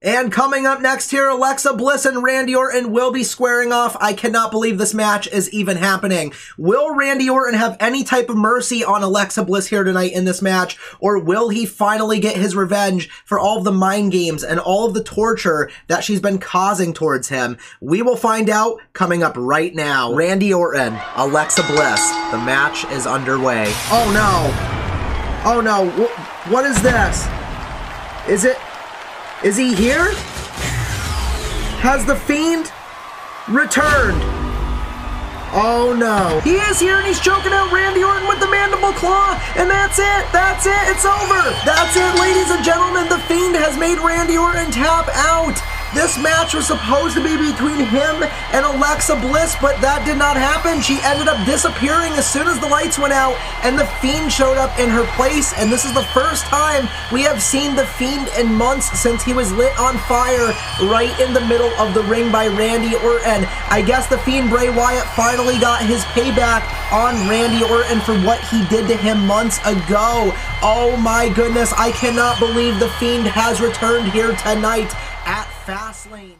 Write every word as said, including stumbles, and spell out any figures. And coming up next here, Alexa Bliss and Randy Orton will be squaring off. I cannot believe this match is even happening. Will Randy Orton have any type of mercy on Alexa Bliss here tonight in this match, or will he finally get his revenge for all of the mind games and all of the torture that she's been causing towards him? We will find out coming up right now. Randy Orton, Alexa Bliss. The match is underway. Oh no. Oh no. What is this? Is it... Is he here? Has the Fiend returned? Oh no. He is here and he's choking out Randy Orton with the mandible claw. And that's it. That's it. It's over. That's it, ladies and gentlemen. The Fiend has made Randy Orton tap out. This match was supposed to be between him and Alexa Bliss, but that did not happen. She ended up disappearing as soon as the lights went out, and The Fiend showed up in her place, and this is the first time we have seen The Fiend in months since he was lit on fire right in the middle of the ring by Randy Orton. I guess The Fiend Bray Wyatt finally got his payback on Randy Orton for what he did to him months ago. Oh my goodness, I cannot believe The Fiend has returned here tonight at Fastlane.